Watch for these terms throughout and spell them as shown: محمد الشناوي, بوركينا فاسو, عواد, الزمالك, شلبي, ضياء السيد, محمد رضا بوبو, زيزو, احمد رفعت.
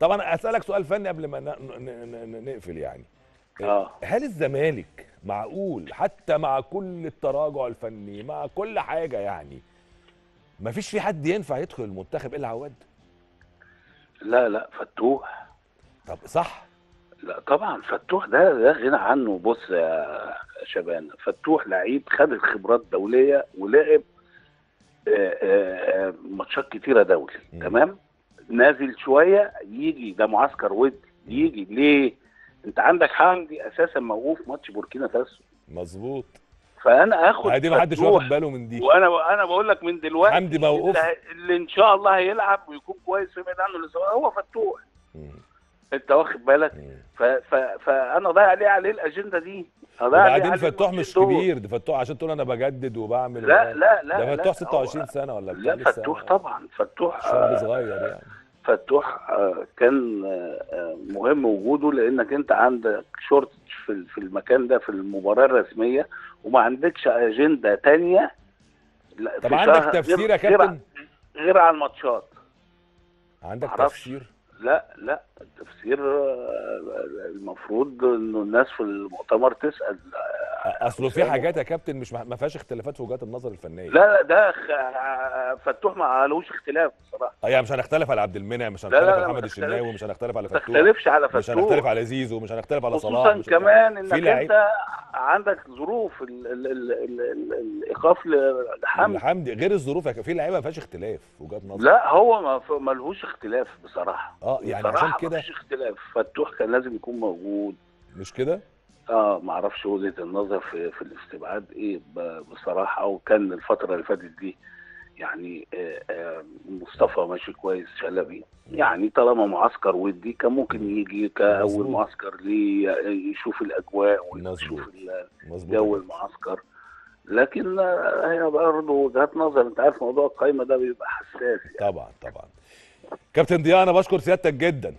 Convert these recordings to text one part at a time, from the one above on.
طبعا اسالك سؤال فني قبل ما نقفل يعني. هل الزمالك معقول حتى مع كل التراجع الفني مع كل حاجه يعني ما فيش في حد ينفع يدخل المنتخب الا عواد؟ لا لا فتوح. طب صح. لا طبعا فتوح ده غنى عنه. بص يا شبان، فتوح لعيب خد الخبرات الدوليه ولعب ماتشات كتيره دولي. تمام. نازل شويه يجي ده معسكر ودي يجي ليه؟ انت عندك حمدي اساسا موقوف ماتش بوركينا فاسو. مظبوط. فانا اخد دي ما حدش واخد باله من دي، وانا بقول لك من دلوقتي حمدي موقوف اللي ان شاء الله هيلعب ويكون كويس ويبعد عنه هو فتوح. انت واخد بالك؟ فانا ضايع ليه عليه الاجنده دي؟ وبعدين فتوح مش كبير، ده فتوح عشان تقول انا بجدد وبعمل لا لا لا، ده فتوح 26 سنه ولا بتاع. لا فتوح طبعا فتوح شاب صغير يعني. فتوح كان مهم وجوده لانك انت عندك شورت في المكان ده في المباراه الرسميه وما عندكش اجنده ثانيه. طب عندك تفسير يا كابتن غير على الماتشات؟ عندك تفسير؟ لا لا التفسير المفروض انه الناس في المؤتمر تسال. اصله في حاجات يا كابتن مش ما فيهاش اختلافات في وجهات النظر الفنيه. لا لا ده فتوح ما قالوش اختلاف بصراحه. يعني مش هنختلف على عبد المنعم، مش هنختلف على محمد الشناوي، مش هنختلف على فتوح، ما تختلفش على فتوح، مش هنختلف على زيزو، مش هنختلف على صلاح، خصوصا كمان انك انت عندك ظروف الايقاف لحمدي غير الظروف. في لعيبه ما فيهاش اختلاف في وجهات نظر. لا هو ما لهوش اختلاف بصراحه. يعني عشان كده مفيش اختلاف. فتوح كان لازم يكون موجود، مش كده؟ معرفش وجهه النظر في الاستبعاد ايه بصراحه. وكان الفتره اللي فاتت دي يعني مصطفى ماشي كويس، شلبي يعني طالما معسكر ودي كان ممكن يجي كاول معسكر ليه يشوف الاجواء ويشوف جو المعسكر. لكن هي برضه وجهات نظر. انت عارف موضوع القايمه ده بيبقى حساس يعني. طبعا طبعا. كابتن ضياء انا بشكر سيادتك جدا.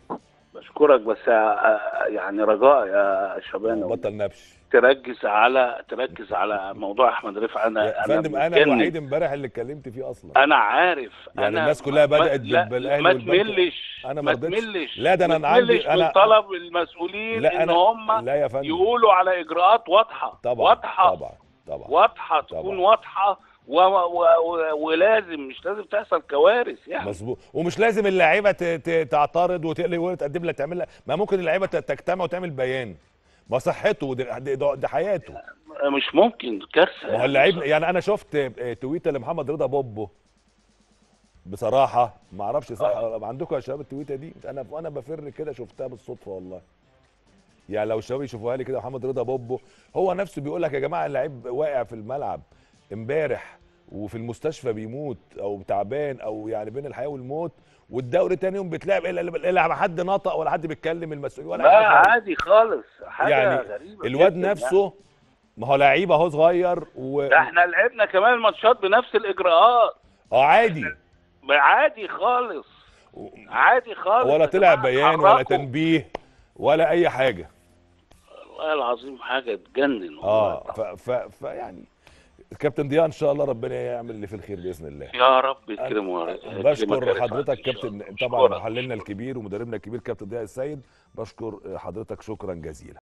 بشكرك بس يعني رجاء يا شبان بطل نبش، تركز على موضوع احمد رفعت. انا فندم انا الوحيد امبارح اللي اتكلمت فيه اصلا. انا عارف يعني أنا الناس كلها بدات بالاهلي والبنك. ما تملش انا ما تملش. لا ده انا عندي انا طلب المسؤولين ان هم يقولوا على اجراءات واضحه. طبعا واضحه طبعا طبعا واضحه تكون واضحه ولازم مش لازم تحصل كوارث يعني. مظبوط. ومش لازم اللعيبه تعترض وتقلق وتقدم لك تعمل لك. ما ممكن اللعيبه تجتمع وتعمل بيان. ما صحته ده حياته. مش ممكن كارثه. ما هو اللعيب يعني انا شفت تويته لمحمد رضا بوبو بصراحه ما اعرفش صح عندكم يا شباب التويته دي؟ انا بفر كده شفتها بالصدفه والله. يعني لو الشباب يشوفوها لي كده. محمد رضا بوبو هو نفسه بيقول لك يا جماعه اللعيب واقع في الملعب امبارح وفي المستشفى بيموت او تعبان او يعني بين الحياه والموت، والدوري تاني يوم بيتلعب الا حد نطق ولا حد بيتكلم المسؤول ولا حد. لا عادي خالص. حاجه يعني غريبه الواد نفسه يعني. ما هو لعيب اهو صغير ده احنا لعبنا كمان الماتشات بنفس الاجراءات. عادي عادي خالص عادي خالص. ولا طلع بيان ولا تنبيه ولا اي حاجه. والله العظيم حاجه تجنن. يعني كابتن ضياء ان شاء الله ربنا يعمل اللي في الخير باذن الله يا رب يكرمه. بشكر حضرتك كابتن طبعا محللنا الكبير ومدربنا الكبير كابتن ضياء السيد. بشكر حضرتك شكرا جزيلا.